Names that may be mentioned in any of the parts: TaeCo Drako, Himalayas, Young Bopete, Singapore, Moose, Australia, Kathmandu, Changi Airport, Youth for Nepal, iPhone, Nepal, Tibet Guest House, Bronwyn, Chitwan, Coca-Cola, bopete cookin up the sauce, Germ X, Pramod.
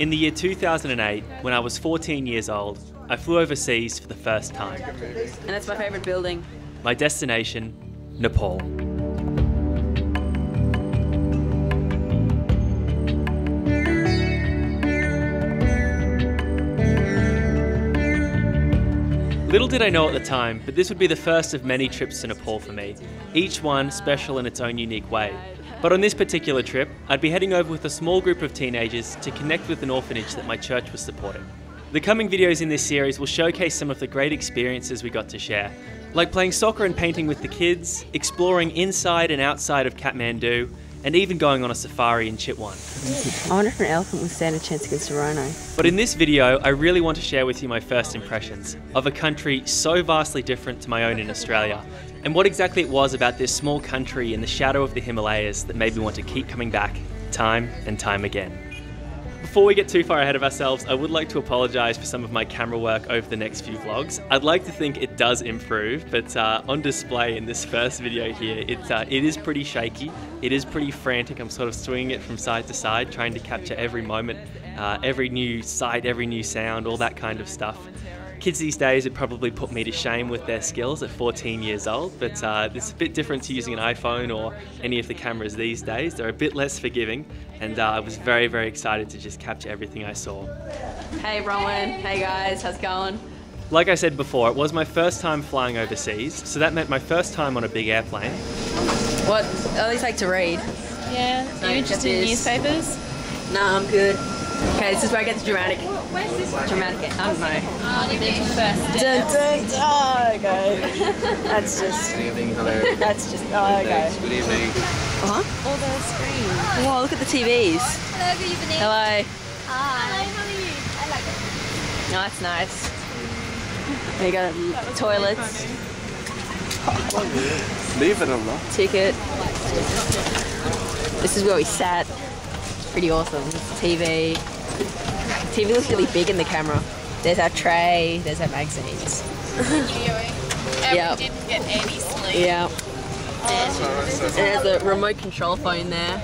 In the year 2008, when I was 14 years old, I flew overseas for the first time. And it's my favourite building. My destination, Nepal. Little did I know at the time, but this would be the first of many trips to Nepal for me, each one special in its own unique way. But on this particular trip, I'd be heading over with a small group of teenagers to connect with an orphanage that my church was supporting. The coming videos in this series will showcase some of the great experiences we got to share, like playing soccer and painting with the kids, exploring inside and outside of Kathmandu, and even going on a safari in Chitwan. I wonder if an elephant would stand a chance against a rhino. But in this video, I really want to share with you my first impressions of a country so vastly different to my own in Australia, and what exactly it was about this small country in the shadow of the Himalayas that made me want to keep coming back time and time again. Before we get too far ahead of ourselves, I would like to apologise for some of my camera work over the next few vlogs. I'd like to think it does improve, but on display in this first video here, it is pretty shaky, it is pretty frantic. I'm sort of swinging it from side to side, trying to capture every moment, every new sight, every new sound, all that kind of stuff. Kids these days would probably put me to shame with their skills at 14 years old, but it's a bit different to using an iPhone or any of the cameras these days. They're a bit less forgiving, and I was very, very excited to just capture everything I saw. Hey Bronwyn, hey guys, how's it going? Like I said before, it was my first time flying overseas, so that meant my first time on a big airplane. What? I always like to read. Yeah, are you interested in newspapers? No, I'm good. Okay, this is where I get the dramatic. Where's this one? Dramatic. I don't know. Oh, okay. That's just. Good evening, hello. That's just. Oh, okay. Good evening. Uh huh. All those screens. Wow, look at the TVs. Hello, good evening. Hello. Hi. Hello, how are you? I like it. No, it's nice. There you go, toilets. Leave it alone. Ticket. This is where we sat. Pretty awesome. TV. TV looks really big in the camera. There's our tray, there's our magazines. Yeah. We didn't get any sleep. Yeah. And there's a remote control phone there.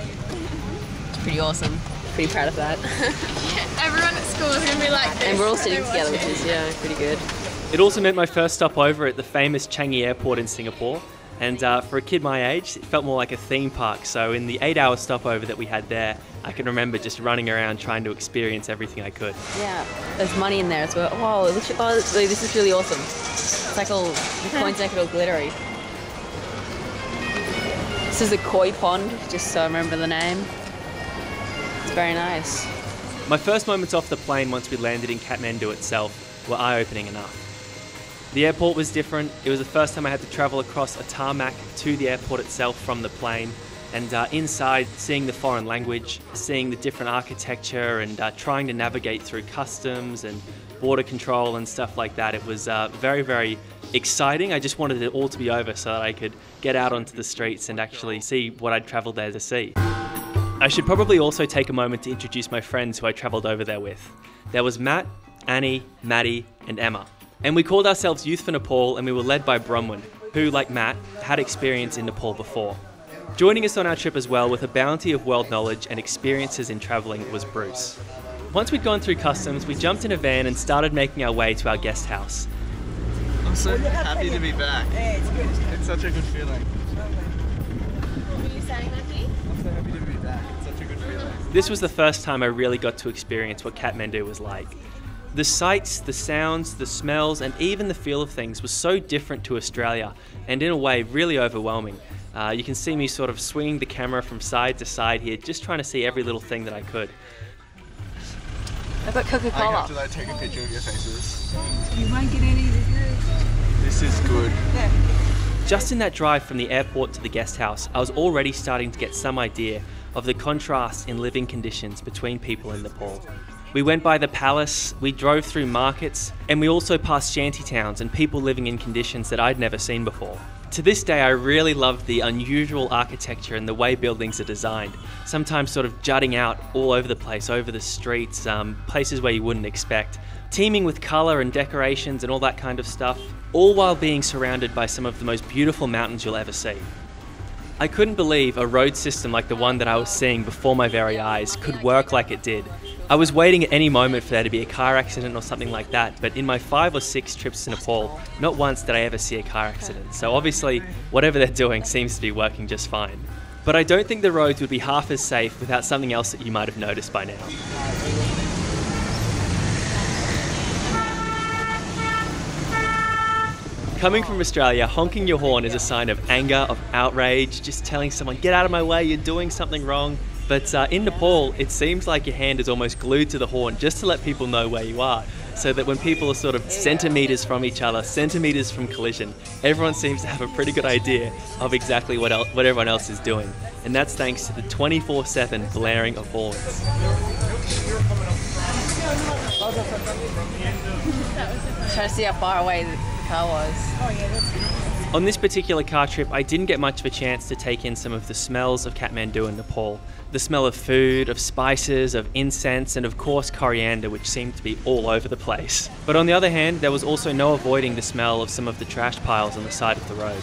It's pretty awesome. Pretty proud of that. Yeah, everyone at school is going to be like this. And we're all sitting together, which is, yeah, pretty good. It also meant my first stop over at the famous Changi Airport in Singapore. And for a kid my age, it felt more like a theme park. So in the 8-hour stopover that we had there, I can remember just running around trying to experience everything I could. Yeah, there's money in there as well. Wow, this is really awesome. It's like all, the coins make it all glittery. This is a koi pond, just so I remember the name. It's very nice. My first moments off the plane once we landed in Kathmandu itself were eye-opening enough. The airport was different. It was the first time I had to travel across a tarmac to the airport itself from the plane, and inside, seeing the foreign language, seeing the different architecture, and trying to navigate through customs and border control and stuff like that. It was very, very exciting. I just wanted it all to be over so that I could get out onto the streets and actually see what I'd traveled there to see. I should probably also take a moment to introduce my friends who I traveled over there with. There was Matt, Annie, Maddie, and Emma. And we called ourselves Youth for Nepal, and we were led by Bronwyn, who, like Matt, had experience in Nepal before. Joining us on our trip as well with a bounty of world knowledge and experiences in travelling was Bruce. Once we'd gone through customs, we jumped in a van and started making our way to our guest house. I'm so happy to be back. Yeah, it's good. It's such a good feeling. Were you saying that to me? I'm so happy to be back. It's such a good feeling. This was the first time I really got to experience what Kathmandu was like. The sights, the sounds, the smells, and even the feel of things was so different to Australia, and in a way really overwhelming. You can see me sort of swinging the camera from side to side here, just trying to see every little thing that I could. I've got Coca-Cola. I have to like, take a picture of your faces. You won't get any of this. This is good. Just in that drive from the airport to the guest house, I was already starting to get some idea of the contrast in living conditions between people in Nepal. We went by the palace, we drove through markets, and we also passed shanty towns and people living in conditions that I'd never seen before. To this day, I really love the unusual architecture and the way buildings are designed, sometimes sort of jutting out all over the place, over the streets, places where you wouldn't expect, teeming with colour and decorations and all that kind of stuff, all while being surrounded by some of the most beautiful mountains you'll ever see. I couldn't believe a road system like the one that I was seeing before my very eyes could work like it did. I was waiting at any moment for there to be a car accident or something like that, but in my 5 or 6 trips to Nepal, not once did I ever see a car accident, so obviously whatever they're doing seems to be working just fine. But I don't think the roads would be half as safe without something else that you might have noticed by now. Coming from Australia, honking your horn is a sign of anger, of outrage, just telling someone, get out of my way, you're doing something wrong. But in Nepal, it seems like your hand is almost glued to the horn just to let people know where you are, so that when people are sort of centimetres from each other, centimetres from collision, everyone seems to have a pretty good idea of exactly what everyone else is doing. And that's thanks to the 24/7 blaring of horns. Trying to see how far away the car was. Oh, yeah, that's beautiful. On this particular car trip, I didn't get much of a chance to take in some of the smells of Kathmandu and Nepal. The smell of food, of spices, of incense, and of course coriander, which seemed to be all over the place. But on the other hand, there was also no avoiding the smell of some of the trash piles on the side of the road.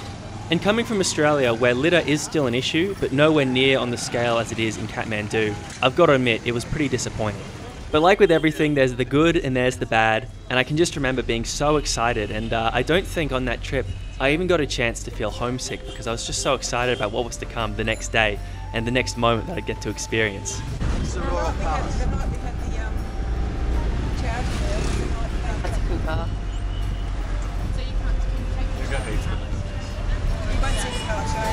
And coming from Australia, where litter is still an issue, but nowhere near on the scale as it is in Kathmandu, I've got to admit, it was pretty disappointing. But like with everything, there's the good and there's the bad, and I can just remember being so excited, and I don't think on that trip I even got a chance to feel homesick because I was just so excited about what was to come the next day and the next moment that I'd get to experience. It's a royal palace. That's a cool car. So you can't take the car. You won't see the car show.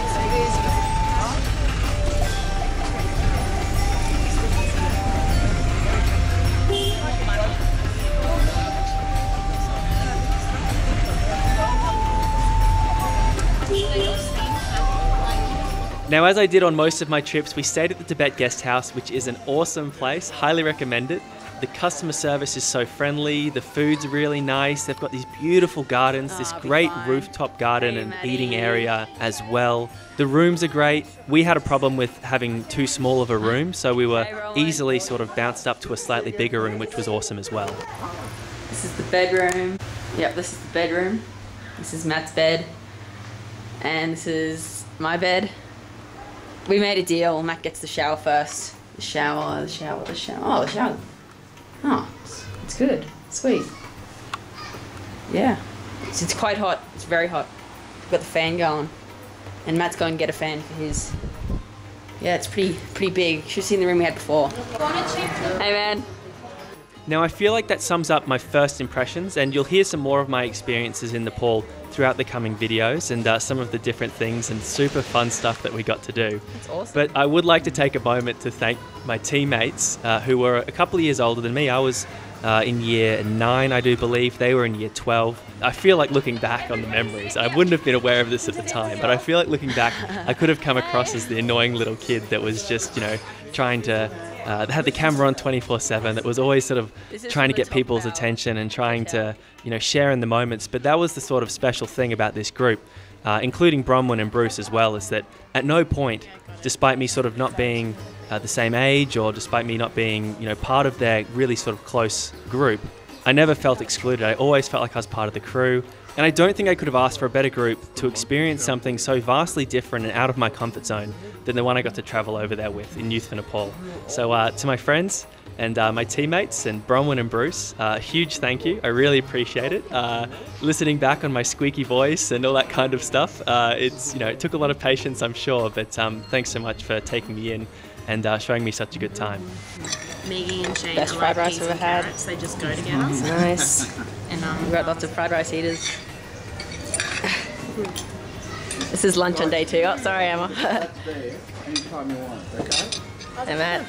Now, as I did on most of my trips, we stayed at the Tibet Guest House, which is an awesome place, highly recommend it. The customer service is so friendly, the food's really nice, they've got these beautiful gardens, this great rooftop garden and eating area as well. The rooms are great. We had a problem with having too small of a room, so we were easily sort of bounced up to a slightly bigger room, which was awesome as well. This is the bedroom. Yep, this is the bedroom. This is Matt's bed. And this is my bed. We made a deal. Matt gets the shower first. The shower, the shower, the shower. Oh, the shower. Oh, it's good. Sweet. Yeah. It's quite hot. It's very hot. We've got the fan going. And Matt's going to get a fan for his. Yeah, it's pretty big. Should have seen the room we had before. Hey, man. Now, I feel like that sums up my first impressions, and you'll hear some more of my experiences in Nepal throughout the coming videos and some of the different things and super fun stuff that we got to do. That's awesome. But I would like to take a moment to thank my teammates who were a couple of years older than me. I was in year 9, I do believe. They were in year 12. I feel like looking back on the memories, I wouldn't have been aware of this at the time, but I feel like looking back, I could have come across as the annoying little kid that was just, you know, trying to had the camera on 24/7, that was always sort of trying to get people's attention and trying to, you know, share in the moments. But that was the sort of special thing about this group, including Bronwyn and Bruce as well, is that at no point, despite me sort of not being the same age or despite me not being, you know, part of their really sort of close group, I never felt excluded. I always felt like I was part of the crew. And I don't think I could have asked for a better group to experience something so vastly different and out of my comfort zone than the one I got to travel over there with in Youth for Nepal. So to my friends and my teammates and Bronwyn and Bruce, huge thank you. I really appreciate it. Listening back on my squeaky voice and all that kind of stuff, it's, you know, it took a lot of patience, I'm sure, but thanks so much for taking me in and showing me such a good time. Maggie and Shane, best fried rice we've ever had. They just go together. Nice. And we've got lots of fried rice eaters. This is lunch on day 2. Oh, sorry, Emma. Anytime you want, okay? Hey, Matt.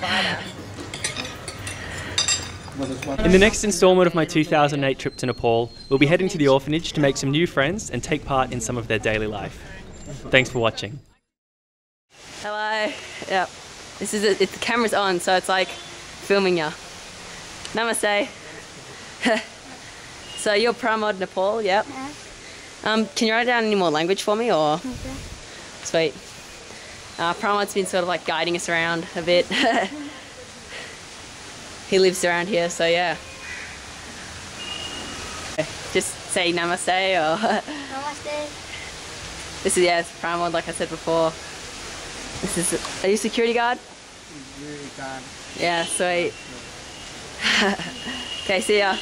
In the next instalment of my 2008 trip to Nepal, we'll be heading to the orphanage to make some new friends and take part in some of their daily life. Thanks for watching. Hello. Yep. This is it. The camera's on, so it's like filming ya. Namaste. So you're Pramod, Nepal, yep. Can you write down any more language for me, or? Okay. Sweet. Pramod's been sort of like guiding us around a bit. He lives around here, so yeah. Just say namaste, or? Namaste. This is, yeah, it's Pramod, like I said before. This is, are you security guard? Security guard. Yeah, sweet. कैसे हो?